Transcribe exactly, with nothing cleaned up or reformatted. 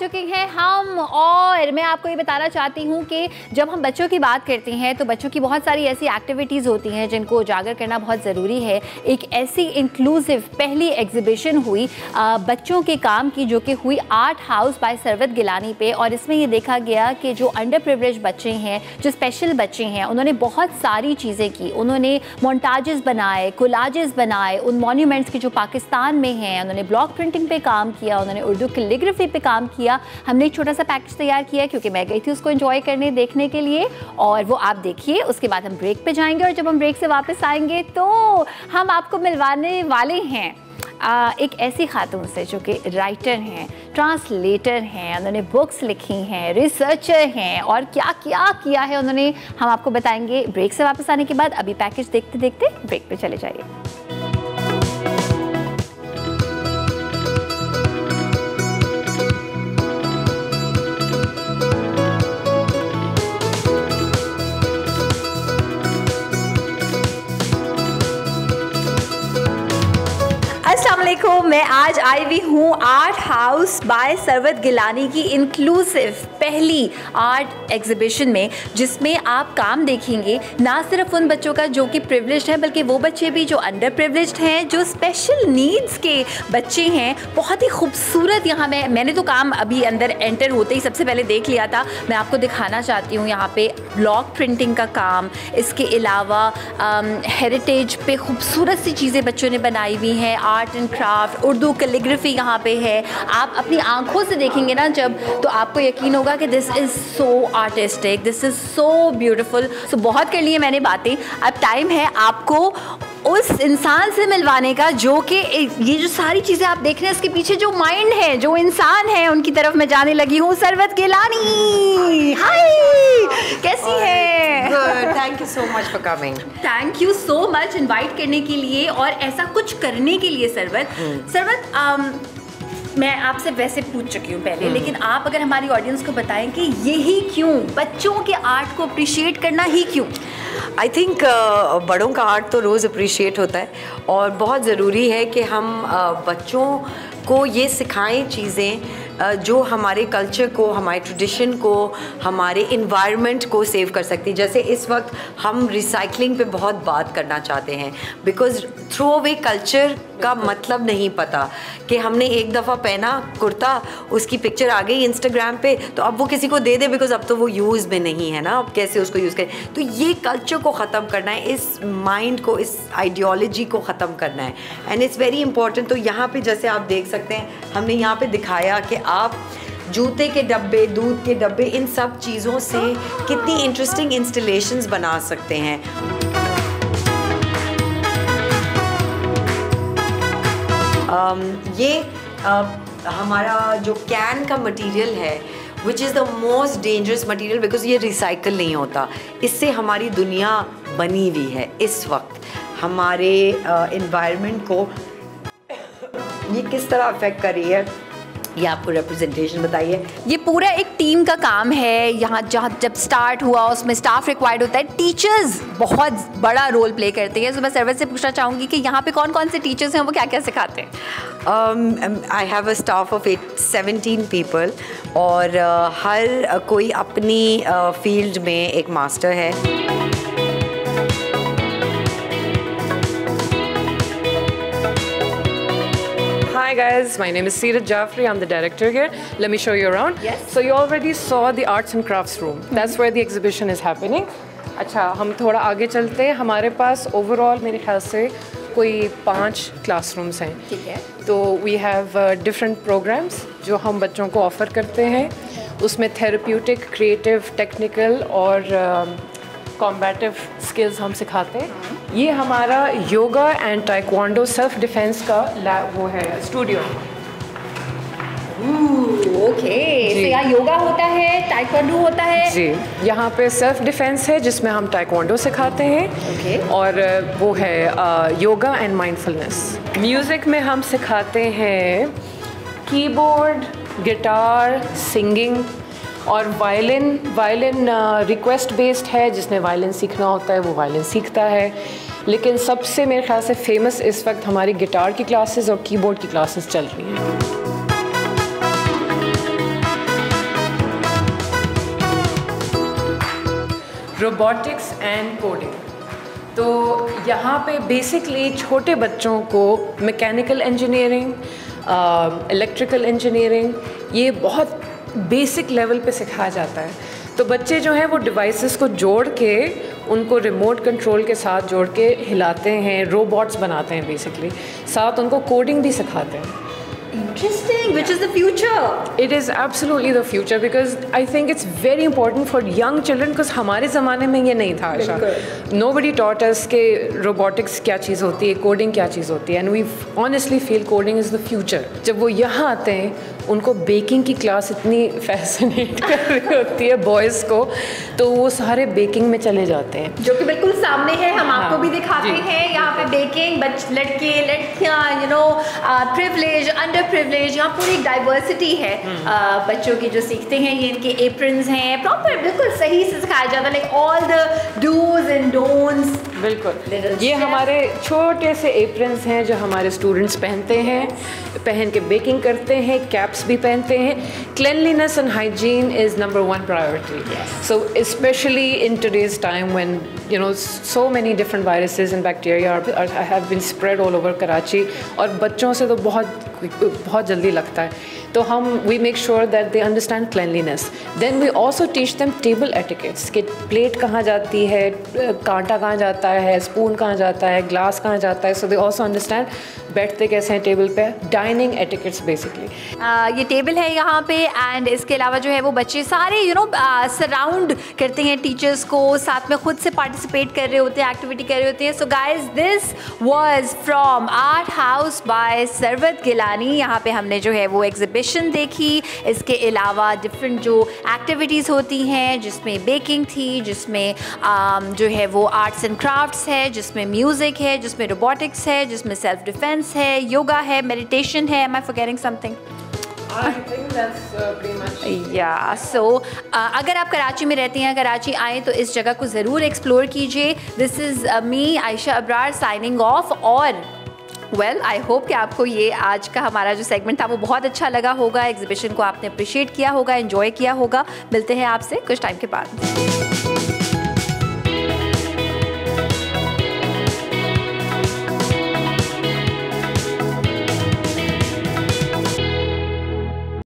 चुके हैं हम और मैं आपको ये बताना चाहती हूँ कि जब हम बच्चों की बात करते हैं तो बच्चों की बहुत सारी ऐसी एक्टिविटीज़ होती हैं जिनको उजागर करना बहुत ज़रूरी है। एक ऐसी इंक्लूसिव पहली एग्जिबिशन हुई आ, बच्चों के काम की जो कि हुई art house by Sarwat Gilani पे, और इसमें ये देखा गया कि जो अंडर प्रिविलेज बच्चे हैं, जो स्पेशल बच्चे हैं, उन्होंने बहुत सारी चीज़ें की। उन्होंने मोन्टाजेस बनाए, कोलाजेस बनाए उन मॉन्यूमेंट्स की जो पाकिस्तान में हैं। उन्होंने ब्लॉक प्रिंटिंग पे काम किया, उन्होंने उर्दू कैलीग्राफी पे काम किया। हमने एक छोटा सा पैकेज तैयार किया क्योंकि मैं गई थी उसको एंजॉय करने, देखने के लिए, और वो आप देखिए। उसके बाद हम ब्रेक पे जाएंगे और जब हम ब्रेक से वापस आएंगे तो हम आपको मिलवाने वाले हैं आ, एक ऐसी खातून से जो कि राइटर हैं, ट्रांसलेटर हैं, उन्होंने बुक्स लिखी हैं, रिसर्चर हैं, और क्या क्या किया है उन्होंने हम आपको बताएंगे ब्रेक से वापस आने के बाद। अभी पैकेज देखते देखते ब्रेक पे चले जाइए। अस्सलामुअलैकुम, मैं आज आई हुई हूँ art house by Sarwat Gilani की इंक्लूसिव पहली आर्ट एग्जिबिशन में, जिसमें आप काम देखेंगे ना सिर्फ उन बच्चों का जो कि प्रिविलेज्ड हैं, बल्कि वो बच्चे भी जो अंडर प्रिविलेज्ड हैं, जो स्पेशल नीड्स के बच्चे हैं। बहुत ही खूबसूरत यहाँ मैं मैंने तो काम अभी अंदर एंटर होते ही सबसे पहले देख लिया था। मैं आपको दिखाना चाहती हूँ यहाँ पर ब्लॉक प्रिंटिंग का काम, इसके अलावा हेरिटेज पे खूबसूरत सी चीज़ें बच्चों ने बनाई हुई हैं, art and craft, Urdu calligraphy यहाँ पे है। आप अपनी आंखों से देखेंगे ना जब, तो आपको यकीन होगा कि this is so artistic, this is so beautiful. So बहुत कर लिए मैंने बातें, अब टाइम है आपको उस इंसान से मिलवाने का जो कि ये जो सारी चीज़ें आप देख रहे हैं इसके पीछे जो माइंड है, जो इंसान है, उनकी तरफ मैं जाने लगी हूँ। सरवत गिलानी, हाय, कैसी है? Thank you so much for coming. Thank you so much invite करने के लिए और ऐसा कुछ करने के लिए। सरवत hmm. सरवत um, मैं आपसे वैसे पूछ चुकी हूँ पहले, लेकिन आप अगर हमारी ऑडियंस को बताएं कि यही क्यों बच्चों के आर्ट को अप्रिशिएट करना ही क्यों? आई थिंक uh, बड़ों का आर्ट तो रोज़ अप्रिशिएट होता है और बहुत ज़रूरी है कि हम uh, बच्चों को ये सिखाएं चीज़ें जो हमारे कल्चर को, हमारे ट्रेडिशन को, हमारे इन्वायरमेंट को सेव कर सकती। जैसे इस वक्त हम रिसाइकलिंग पे बहुत बात करना चाहते हैं, बिकॉज़ थ्रो अवे कल्चर का मतलब नहीं पता कि हमने एक दफ़ा पहना कुर्ता, उसकी पिक्चर आ गई इंस्टाग्राम पे, तो अब वो किसी को दे दे बिकॉज़ अब तो वो यूज़ में नहीं है ना, अब कैसे उसको यूज़ करें। तो ये कल्चर को ख़त्म करना है, इस माइंड को, इस आइडियोलॉजी को ख़त्म करना है, एंड इट्स वेरी इंपॉर्टेंट। तो यहाँ पर जैसे आप देख सकते हैं, हमने यहाँ पे दिखाया कि आप जूते के डब्बे, दूध के डब्बे, इन सब चीज़ों से कितनी इंटरेस्टिंग इंस्टॉलेशंस बना सकते हैं। um, ये uh, हमारा जो कैन का मटेरियल है, which is the most dangerous material, because ये रिसाइकल नहीं होता। इससे हमारी दुनिया बनी हुई है। इस वक्त हमारे एनवायरनमेंट uh, को ये किस तरह अफेक्ट कर रही है, ये आपको रिप्रेजेंटेशन बताइए। ये पूरा एक टीम का काम है। यहाँ जहाँ जब स्टार्ट हुआ उसमें स्टाफ रिक्वायर्ड होता है, टीचर्स बहुत बड़ा रोल प्ले करते हैं। तो मैं सर्विस से पूछना चाहूँगी कि यहाँ पे कौन कौन से टीचर्स हैं, वो क्या क्या सिखाते हैं? I have a staff of seventeen people और uh, हर uh, कोई अपनी फील्ड uh, में एक मास्टर है। Hi guys, my name is Sirat Jafri. I'm the director here. Let me show you around. Yes. So you already saw the arts and crafts room. Mm-hmm. That's where the exhibition is happening. अच्छा, हम थोड़ा आगे चलते हैं। हमारे पास overall मेरे ख्याल से कोई पाँच classrooms हैं। ठीक है। तो we have uh, different programs जो हम बच्चों को offer करते हैं। उसमें therapeutic, creative, technical और uh, combative skills हम सिखाते हैं। ये हमारा yoga and taekwondo self defence का लैब वो है, स्टूडियो। ओके, तो यहाँ योगा होता है, टाइक्वांडो होता है। जी, यहाँ पे सेल्फ डिफेंस है जिसमें हम टाइक्वांडो सिखाते हैं। Okay okay. और वो है योगा एंड माइंडफुलनेस। म्यूज़िक में हम सिखाते हैं कीबोर्ड, गिटार, सिंगिंग और वायलिन। वायलिन रिक्वेस्ट बेस्ड है, जिसने वायलिन सीखना होता है वो वायलिन सीखता है। लेकिन सबसे मेरे ख्याल से फेमस इस वक्त हमारी गिटार की क्लासेस और कीबोर्ड की क्लासेस चल रही हैं। Robotics and coding. तो यहाँ पे बेसिकली छोटे बच्चों को मैकेनिकल इंजीनियरिंग, इलेक्ट्रिकल इंजीनियरिंग, ये बहुत बेसिक लेवल पे सिखाया जाता है। तो बच्चे जो हैं वो डिवाइसेस को जोड़ के, उनको रिमोट कंट्रोल के साथ जोड़ के हिलाते हैं, रोबोट्स बनाते हैं बेसिकली, साथ उनको कोडिंग भी सिखाते हैं। Interesting, which is the future. It is absolutely the future because I think it's very important for young children because हमारे ज़माने में ये नहीं था आशा। Nobody taught us के robotics क्या चीज़ होती है, coding क्या चीज़ होती है, and we honestly feel coding is the future। जब वो यहाँ आते हैं, उनको baking की class इतनी fascinate कर रही होती है boys को, तो वो सारे baking में चले जाते हैं। जो कि बिल्कुल सामने है, हम आपको भी दिखाते हैं यहाँ पे baking, बच्चे, लड़के, लड़कियाँ, you know, privilege, under privilege, यहाँ पूरी डाइवर्सिटी है। hmm. आ, बच्चों की जो सीखते हैं, ये इनके एप्रन्स हैं, प्रॉपर बिल्कुल सही से सिखाया जाता है, like all the dos and don'ts. बिल्कुल, ये हमारे छोटे से एप्रन्स हैं जो हमारे स्टूडेंट्स पहनते हैं, पहन के बेकिंग करते हैं, कैप्स भी पहनते हैं। Cleanliness and hygiene is number one priority, so specially in today's time when you know so many different viruses and bacteria are, are have been spread all over Karachi, और बच्चों से तो बहुत बहुत जल्दी लगता है। तो हम we make sure that they understand cleanliness, then we also teach them table etiquettes कि प्लेट कहाँ जाती है, कांटा कहाँ जाता है, स्पून कहाँ जाता है, ग्लास कहाँ जाता है, so they also understand बैठते कैसे हैं टेबल पे, डाइनिंग एटिकेट्स बेसिकली। ये टेबल है यहाँ पे, एंड इसके अलावा जो है वो बच्चे सारे यू नो सराउंड करते हैं टीचर्स को, साथ में खुद से पार्टिसिपेट कर रहे होते हैं, एक्टिविटी कर रहे होते हैं। So guys, this was from art house by Sarwat Gilani. यहाँ पे हमने जो है वो एग्जिबिशन देखी, इसके अलावा डिफरेंट जो एक्टिविटीज़ होती हैं, जिसमें बेकिंग थी, जिसमें um, जो है वो आर्ट्स एंड क्राफ्ट्स है, जिसमें म्यूज़िक है, जिसमें रोबोटिक्स है, जिसमें सेल्फ डिफेंस है, योगा है, मेडिटेशन है। Am I forgetting something? I think that's pretty much it. Yeah, so अगर आप कराची में रहते हैं, कराची आएँ तो इस जगह को ज़रूर एक्सप्लोर कीजिए। This is me Ayesha Abrar signing off, और वेल आई होप कि आपको ये आज का हमारा जो सेगमेंट था वो बहुत अच्छा लगा होगा, एग्जिबिशन को आपने अप्रिशिएट किया होगा, इन्जॉय किया होगा। मिलते हैं आपसे कुछ टाइम के बाद।